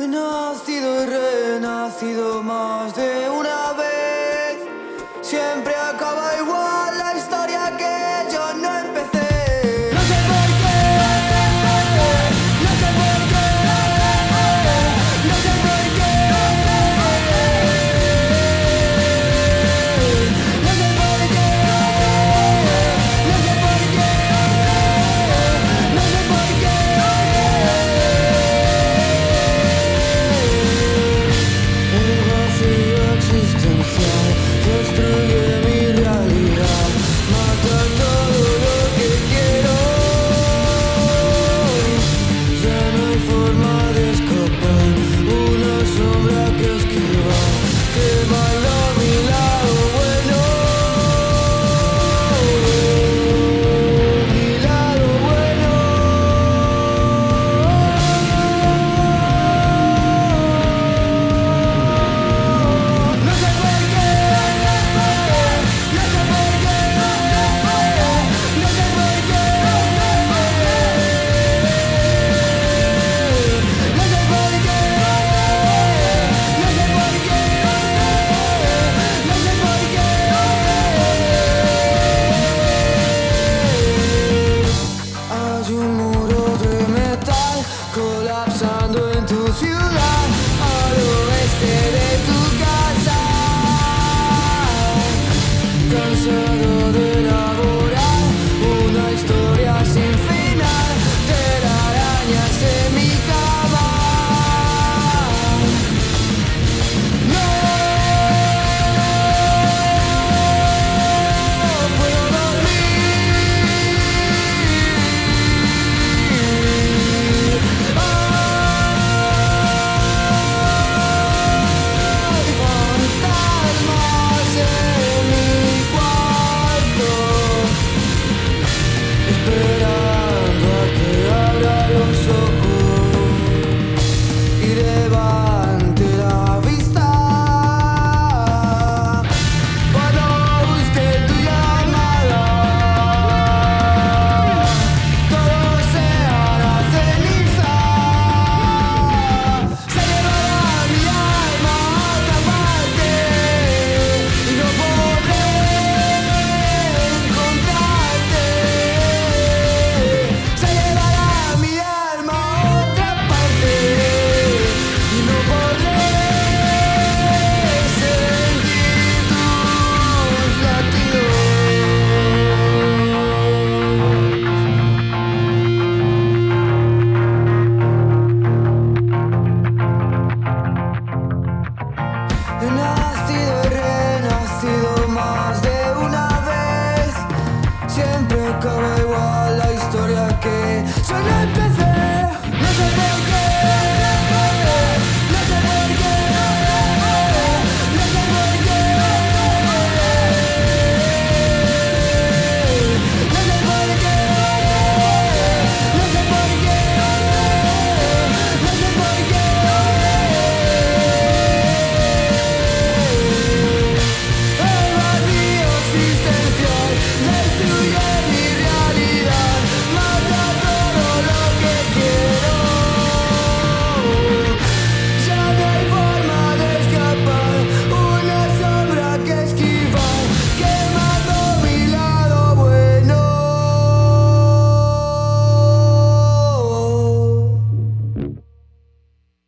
He nacido y renacido más de una vez. Siempre acaba igual la historia que yo no empecé. No sé por qué, no sé por qué, no sé por qué, no sé por qué, no sé por qué, no sé por qué. Colapsando en tu ciudad.